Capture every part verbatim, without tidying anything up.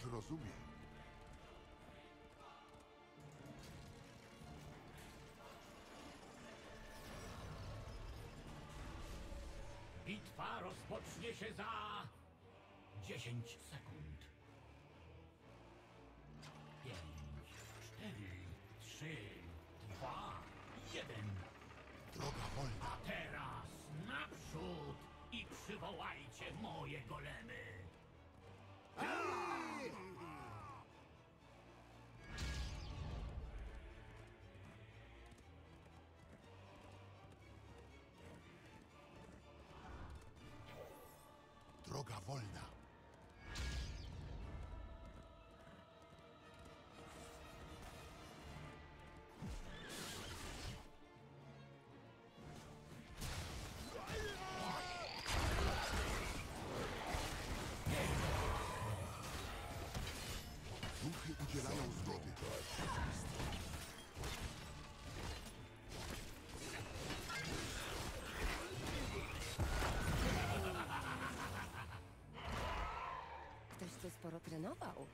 Ktoś rozumie. Bitwa rozpocznie się za dziesięć sekund. Pięć, cztery, trzy, dwa, jeden. Droga wolna. A teraz naprzód i przywołajcie moje golemy. Droga wolna. Duchy udzielają zgody. Ktoś co sporo trenował.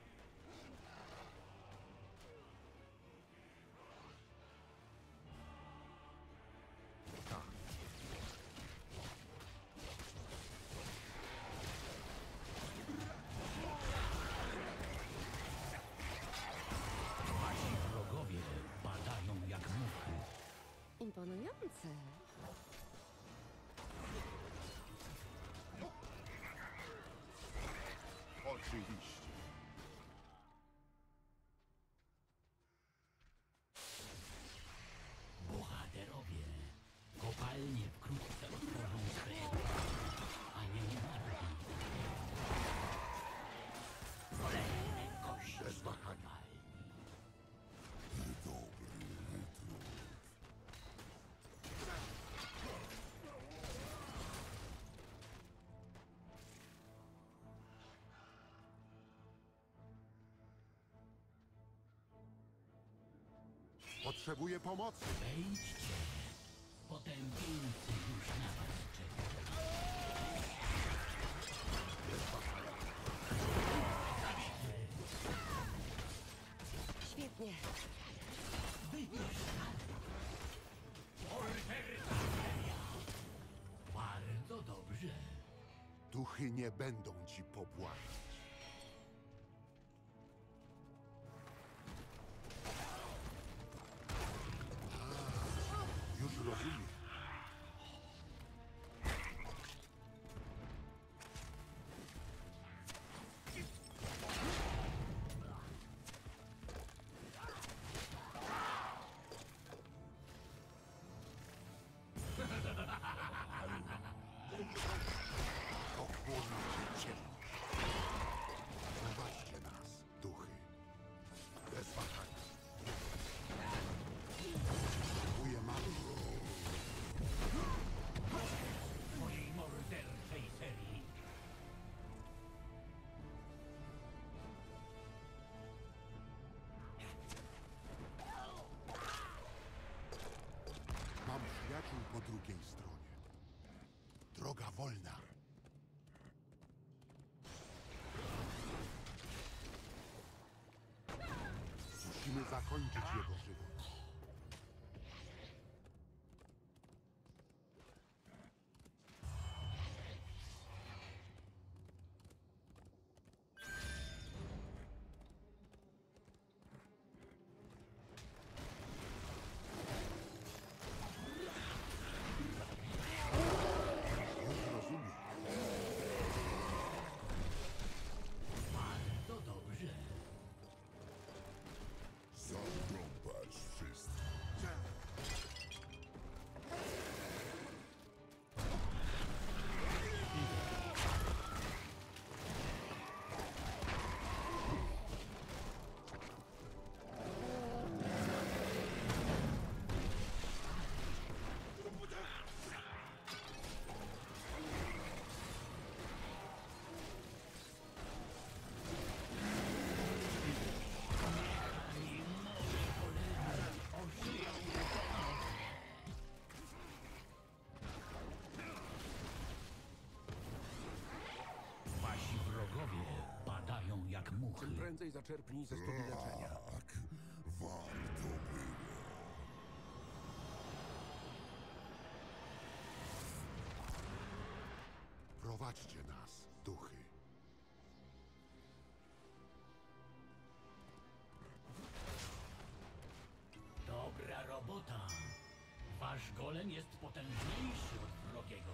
Imponujące. Oczywiście. Bohaterowie, kopalnie wkrótce otworzą swoje a nie umarli. Kolejny kość bez wahania. Potrzebuję pomocy. Wejdźcie. Potępieńcy już na was czekają. Świetnie. Wyjdź na to. Bardzo dobrze. Duchy nie będą ci pobłagać. Rozumiem. Pochłonijcie ciemno. Prowadźcie nas, duchy. Bez wahania. Potrzebuję mamy. Mojej morderczej serii. Mam przyjaciół po drugiej stronie. Droga wolna. Musimy zakończyć jego żywot. Zarąbasz wszystkich. Wrogowie badają. pękają jak muchy. Czym prędzej zaczerpnij ze studni leczenia. Tak, warto było. Prowadźcie nas, duchy. Dobra robota. Wasz golem jest potężniejszy od wrogiego.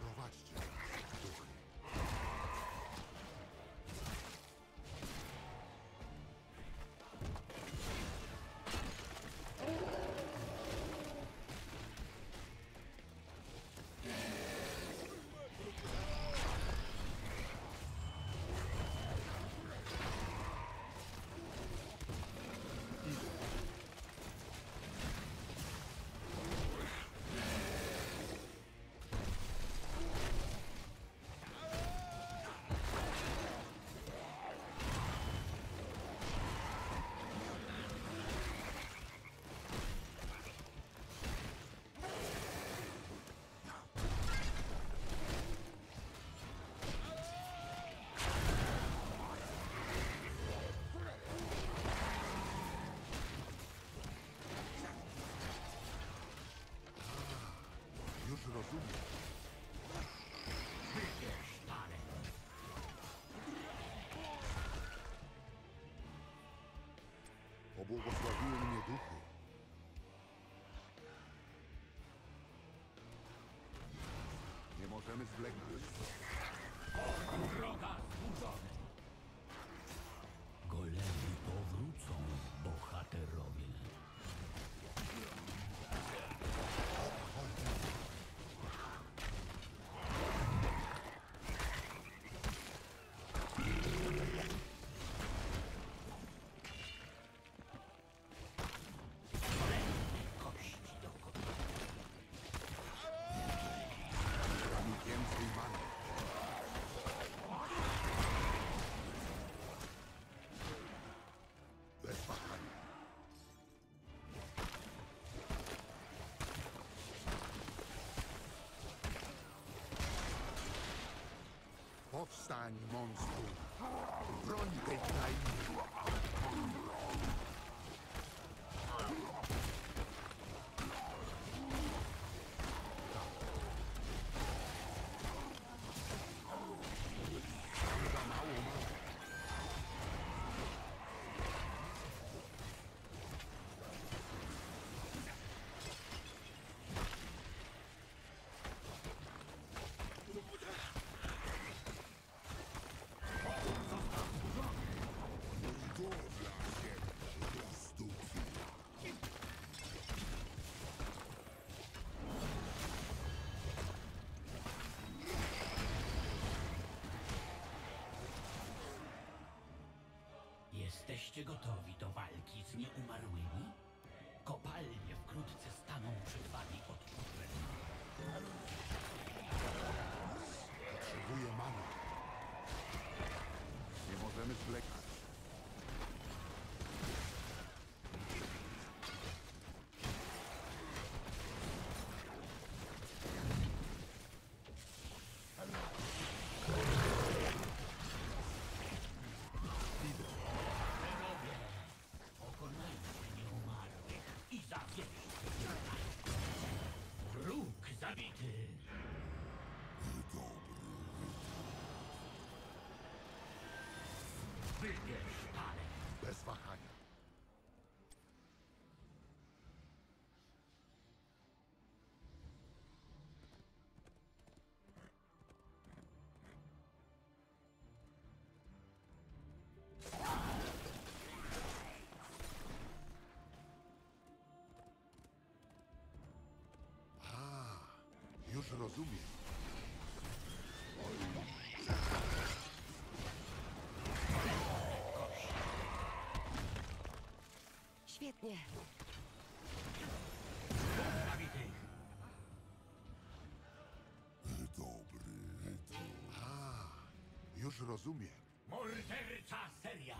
Prowadźcie nas, duchy. Pobłogosławiły mnie duchy. Nie możemy zwlekać. O, wroga zburzony! Golemi powrócą, bohaterowie. Powstań, monstru! Broń tej krainy! Za mało ma. Jesteście gotowi do walki z nieumarłymi? Kopalnie wkrótce staną przed wami odczutkiem. Potrzebuję many. Nie możemy zwlekać. Wróg zabity! Dobry. Wybierz talent! Bez wahania! Już rozumiem. Świetnie. Dobry. A, już rozumiem. Morderca seria.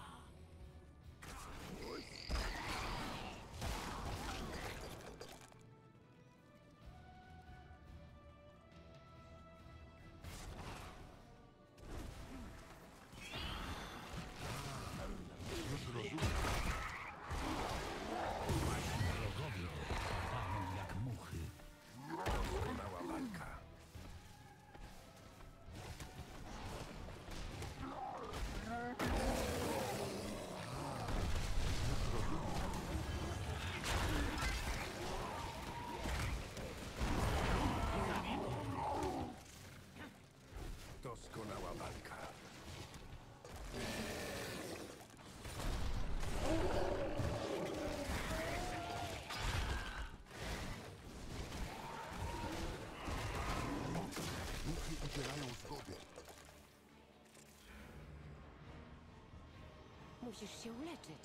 Musisz się uleczyć.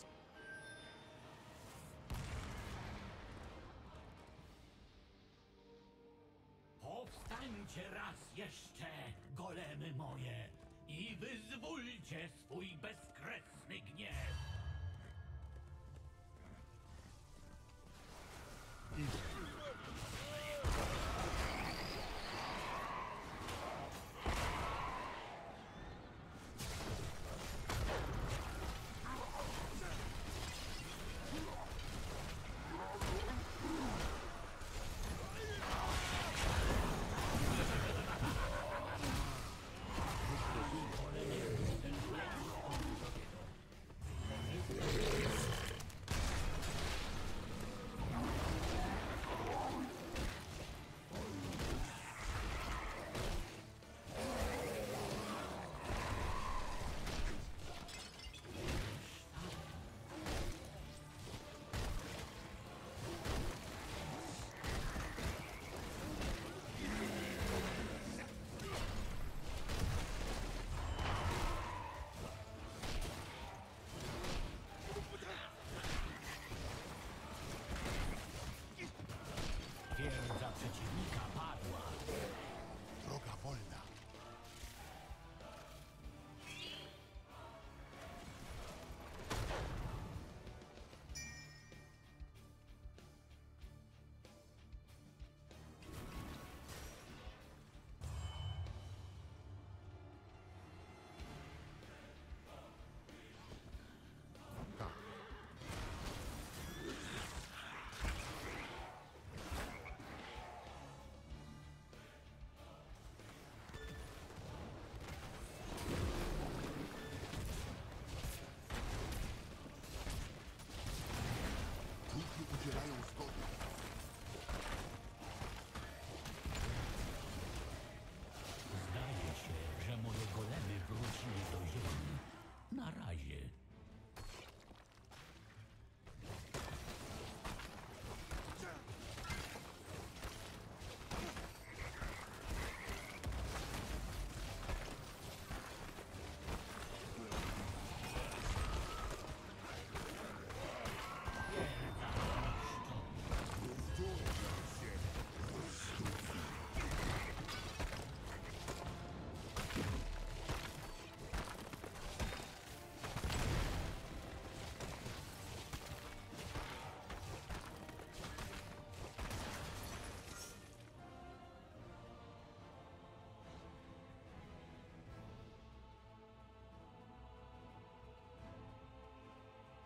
Powstańcie raz jeszcze, golemy moje, i wyzwólcie swój bezkresny gniew. Wiedza przeciwnika padła. Droga wolna. Udzielają zgody. Zdaje się, że moje golemy wróciły do ziemi. Na razie.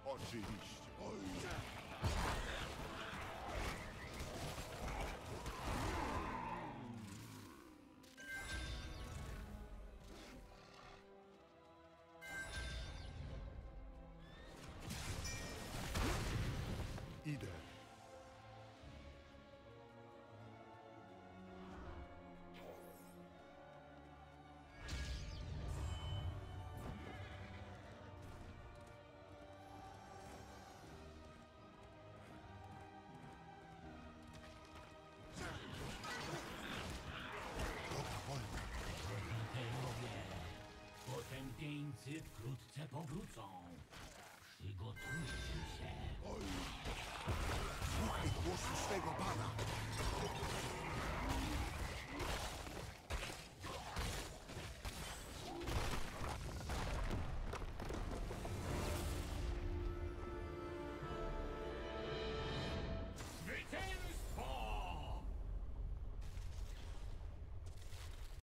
Oczywiście. Oj. Idę. Potępieńcy wkrótce powrócą. Przygotujcie się. Oj. Słuchaj głosu swego pana.